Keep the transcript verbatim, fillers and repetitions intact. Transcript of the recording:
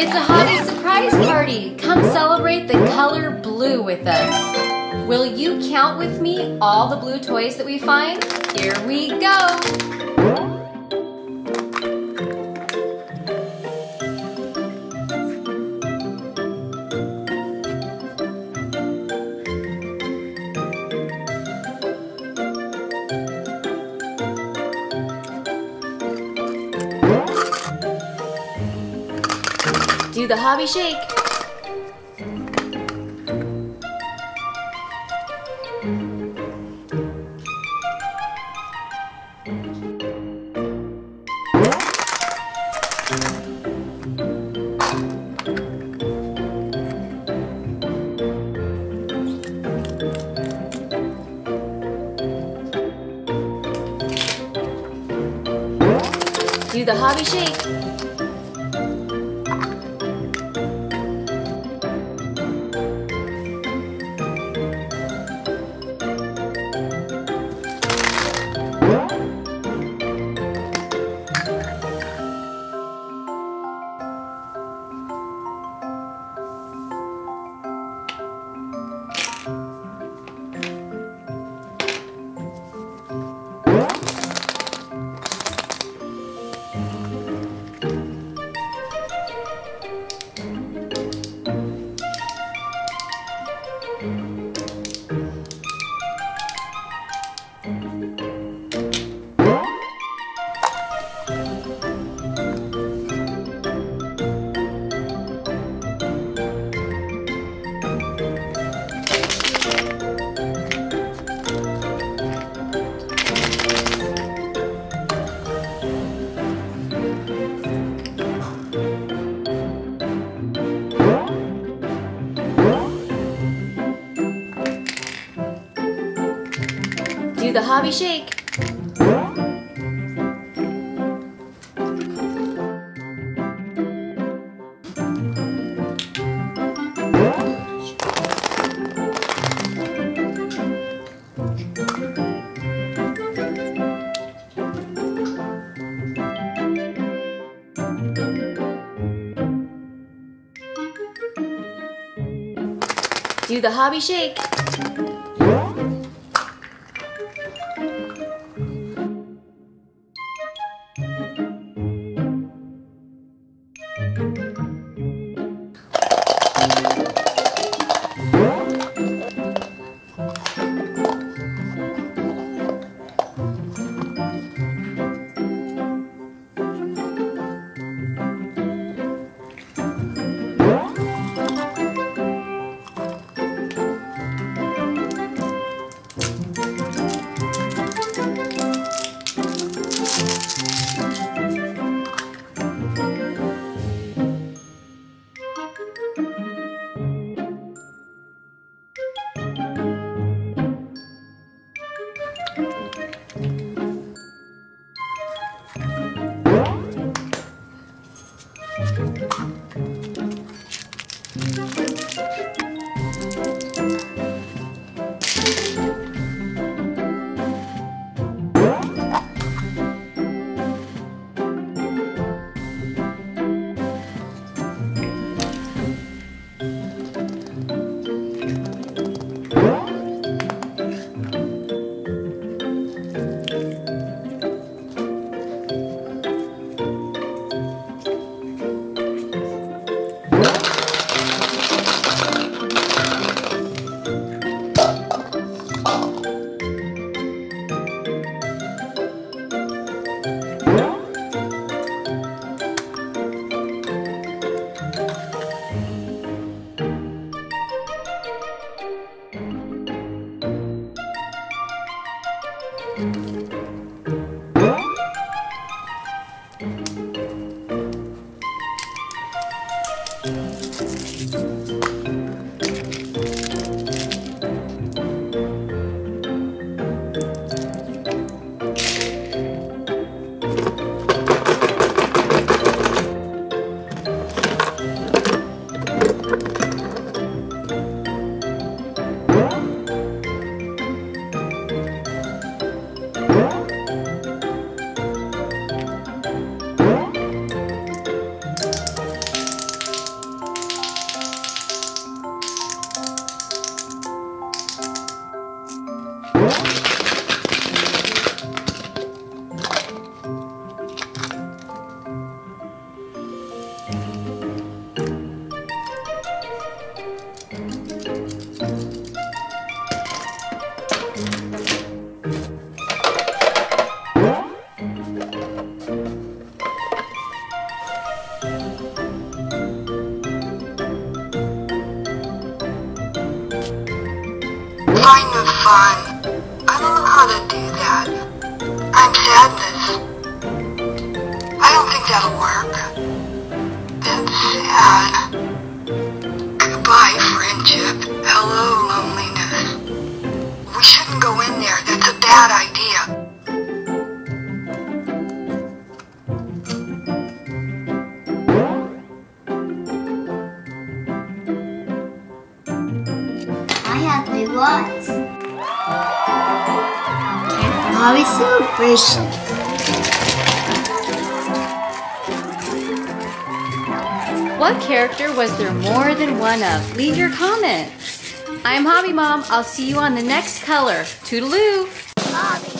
It's a hobby surprise party. Come celebrate the color blue with us. Will you count with me all the blue toys that we find? Here we go. Do the hobby shake. Do the hobby shake. Do the hobby shake. Do the hobby shake. sadness. I don't think that'll work. That's sad. Goodbye, friendship. Hello, loneliness. We shouldn't go in there. That's a bad idea. Hobby celebration. What character was there more than one of? Leave your comments. I'm Hobby Mom. I'll see you on the next color. Toodaloo. Hobby.